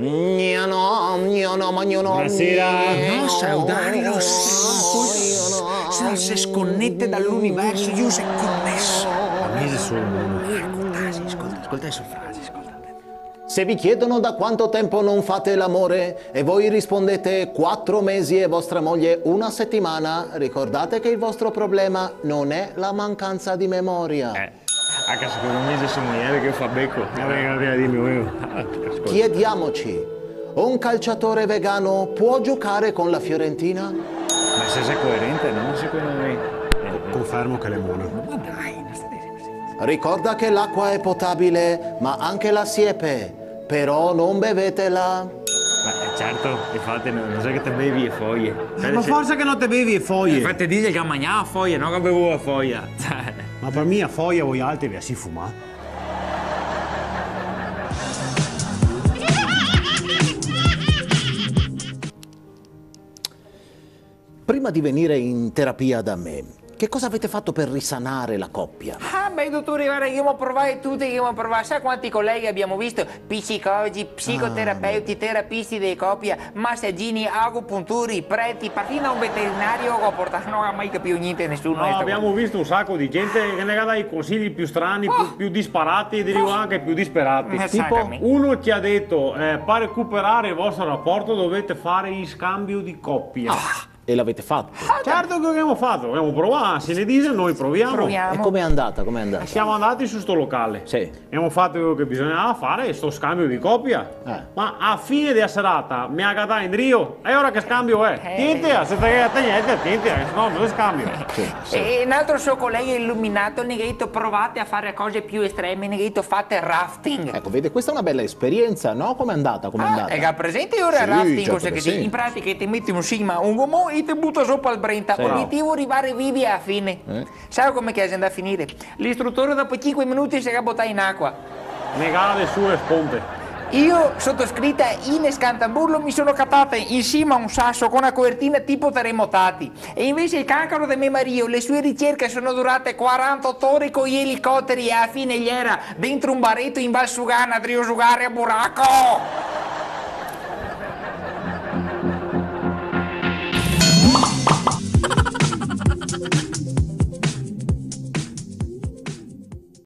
Buonasera. No, Saudari, no, se sconnette dall'universo, io sei connesso. Ascolta le sue frasi, ascolta. Se vi chiedono da quanto tempo non fate l'amore e voi rispondete 4 mesi e vostra moglie 1 settimana, ricordate che il vostro problema non è la mancanza di memoria. Anche secondo me c'è sua moglie che fa becco. Chiediamoci, un calciatore vegano può giocare con la Fiorentina? Ma se sei coerente, no? Secondo me. Confermo che le mono. Ma dai, non stai dicendo. Ricorda che l'acqua è potabile, ma anche la siepe. Però non bevetela. Ma certo, infatti non so che te bevi le foglie. Ma forse che non te bevi le foglie. Infatti dice che ha mangiato foglie, non che bevo la foglia. Ma per me a foglia voi altri vi si fuma. Prima di venire in terapia da me, che cosa avete fatto per risanare la coppia? Beh, dottore, guarda, io mi ho provato tutti, sai quanti colleghi abbiamo visto? Psicologi, psicoterapeuti, terapisti di coppia, massaggini, agopuntori, preti, partita un veterinario, non ha mai capito niente nessuno. No, abbiamo visto un sacco di gente che ne dà i consigli più strani, più disparati e derivo anche più disperati. Tipo, uno ci ha detto, per recuperare il vostro rapporto dovete fare il scambio di coppia. E l'avete fatto? Certo che abbiamo fatto, abbiamo provato, se ne dice, noi proviamo. E com'è andata? Siamo andati su sto locale. Sì. Abbiamo fatto quello che bisognava fare, sto scambio di coppia. Ma a fine della serata mi ha cagato in Rio, e ora che scambio è? Tientia, se te cagate niente, tientia, no, non lo scambio. E un altro suo collega illuminato, ne ha detto provate a fare cose più estreme, ne ha detto fate rafting. Ecco, vede, questa è una bella esperienza, no? Com'è andata? È presente ora il rafting, cosa che in pratica ti metti un sigma, un gommone, ti butto sopra al Brenta, obiettivo arrivare vivi alla fine. Sai come che è andata a finire? L'istruttore dopo 5 minuti si è buttato in acqua. Negava le sue pompe. Io, sottoscritta in Scantamburlo, mi sono cattata in cima a un sasso con una copertina tipo terremotati. E invece il cancro di mio marito, le sue ricerche sono durate 48 ore con gli elicotteri e alla fine gli era dentro un baretto in Valsugana, a Triosugare, a Buracco.